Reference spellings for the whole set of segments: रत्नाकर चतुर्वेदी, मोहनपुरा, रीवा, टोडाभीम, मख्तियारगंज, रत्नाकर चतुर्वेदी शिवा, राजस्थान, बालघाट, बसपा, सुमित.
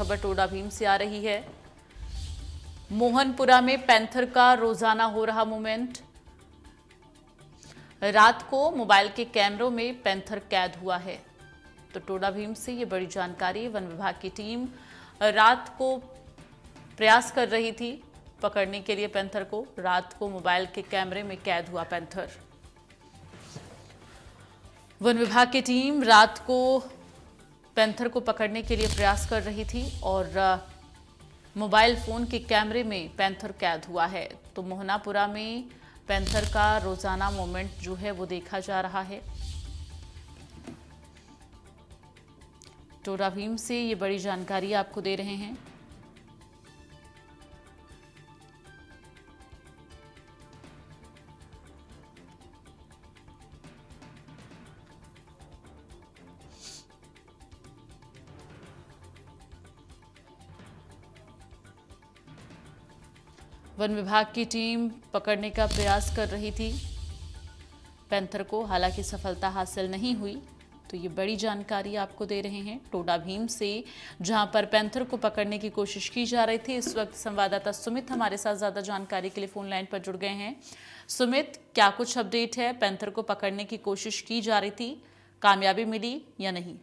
खबर टोडाभीम से आ रही है। मोहनपुरा में पैंथर का रोजाना हो रहा मूवमेंट। रात को मोबाइल के कैमरों में पैंथर कैद हुआ है। तो टोडाभीम से ये बड़ी जानकारी। वन विभाग की टीम रात को प्रयास कर रही थी पकड़ने के लिए पैंथर को। रात को मोबाइल के कैमरे में कैद हुआ पैंथर। वन विभाग की टीम रात को पैंथर को पकड़ने के लिए प्रयास कर रही थी और मोबाइल फोन के कैमरे में पैंथर कैद हुआ है। तो मोहनापुरा में पैंथर का रोजाना मूवमेंट जो है वो देखा जा रहा है। टोडाभीम से ये बड़ी जानकारी आपको दे रहे हैं। वन विभाग की टीम पकड़ने का प्रयास कर रही थी पैंथर को, हालांकि सफलता हासिल नहीं हुई। तो ये बड़ी जानकारी आपको दे रहे हैं टोडाभीम से, जहां पर पैंथर को पकड़ने की कोशिश की जा रही थी। इस वक्त संवाददाता सुमित हमारे साथ ज़्यादा जानकारी के लिए फोन लाइन पर जुड़ गए हैं। सुमित, क्या कुछ अपडेट है? पैंथर को पकड़ने की कोशिश की जा रही थी, कामयाबी मिली या नहीं?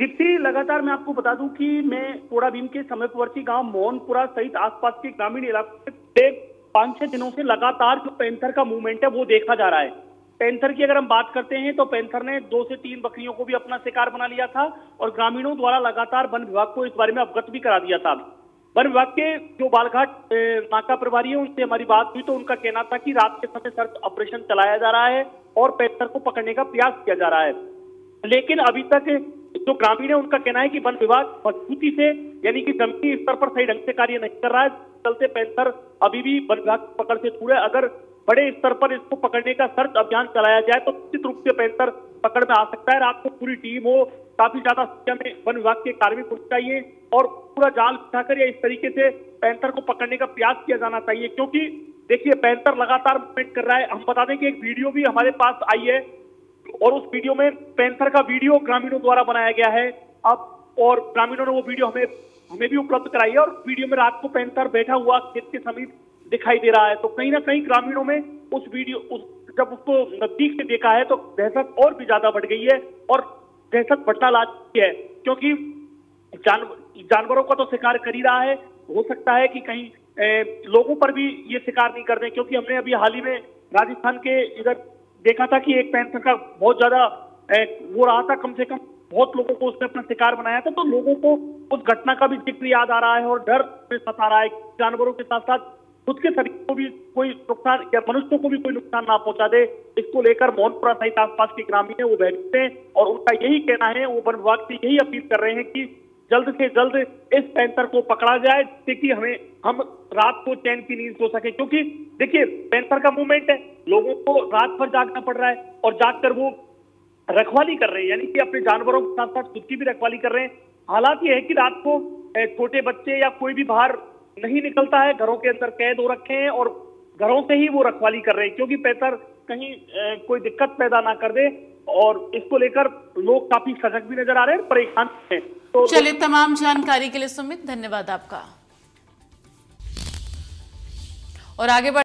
दीप्ति, लगातार मैं आपको बता दूं कि मैं टोडाभीम के समीपवर्ती गांव मोहनपुरा सहित आसपास के ग्रामीण इलाकों में 5-6 दिनों से लगातार जो पैंथर का मूवमेंट है वो देखा जा रहा है। पैंथर की अगर हम बात करते हैं तो पैंथर ने 2 से 3 बकरियों को भी अपना शिकार बना लिया था और ग्रामीणों द्वारा लगातार वन विभाग को इस बारे में अवगत भी करा दिया था। वन विभाग के जो बालघाट नाका प्रभारी है उनसे हमारी बात हुई तो उनका कहना था कि रात के समय सर्च ऑपरेशन चलाया जा रहा है और पैंथर को पकड़ने का प्रयास किया जा रहा है, लेकिन अभी तक जो ग्रामीण है उनका कहना है कि वन विभाग मजबूती से यानी कि जमीनी स्तर पर सही ढंग से कार्य नहीं कर रहा है, चलते पैंथर अभी भी वन विभाग की पकड़ से दूर है। अगर बड़े स्तर पर इसको पकड़ने का सर्च अभियान चलाया जाए तो निश्चित रूप से पैंथर पकड़ में आ सकता है। रात को पूरी टीम हो, काफी ज्यादा संख्या में वन विभाग के कार्मिक होने चाहिए और पूरा जाल बिछाकर या इस तरीके से पैंथर को पकड़ने का प्रयास किया जाना चाहिए, क्योंकि देखिए पैंथर लगातार मूवमेंट कर रहा है। हम बता दें कि एक वीडियो भी हमारे पास आई है और उस वीडियो में पैंथर का वीडियो ग्रामीणों द्वारा बनाया गया है अब, और ग्रामीणों ने वो वीडियो हमें भी उपलब्ध कराई है। और वीडियो में रात को पैंथर बैठा हुआ खेत के समीप दिखाई दे रहा है। तो कहीं ना कहीं ग्रामीणों में जब उसको नजदीक से देखा है तो दहशत और भी ज्यादा बढ़ गई है और दहशत बढ़ता ला चुकी है, क्योंकि जानवरों का तो शिकार कर ही रहा है। हो सकता है कि कहीं लोगों पर भी ये शिकार नहीं कर दें, क्योंकि हमने अभी हाल ही में राजस्थान के इधर देखा था कि एक पैंथर का बहुत ज्यादा वो रहा था, कम से कम बहुत लोगों को उसने अपना शिकार बनाया था। तो लोगों को उस घटना का भी जिक्र याद आ रहा है और डर सता रहा है, जानवरों के साथ साथ खुद के शरीर को भी कोई नुकसान या मनुष्यों को भी कोई नुकसान ना पहुंचा दे। इसको लेकर मोहनपुरा सहित आसपास के ग्रामीण वो बैठक हैं और उनका यही कहना है, वो वन विभाग से यही अपील कर रहे हैं कि जल्द से जल्द इस पैंथर को पकड़ा जाए जिससे कि हम रात को चैन की नींद सो सके। क्योंकि देखिए पैंथर का मूवमेंट है, लोगों को रात भर जागना पड़ रहा है और जागकर वो रखवाली कर रहे हैं, यानी कि अपने जानवरों के साथ साथ खुद की भी रखवाली कर रहे हैं। हालात ये है कि रात को छोटे बच्चे या कोई भी बाहर नहीं निकलता है, घरों के अंदर कैद हो रखे हैं और घरों से ही वो रखवाली कर रहे हैं, क्योंकि पैंथर कहीं कोई दिक्कत पैदा ना कर दे। और इसको लेकर लोग काफी सजग भी नजर आ रहे हैं, परेशान हैं। तो चलिए, तमाम जानकारी के लिए सुमित, धन्यवाद आपका। और आगे